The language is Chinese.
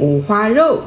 五花肉，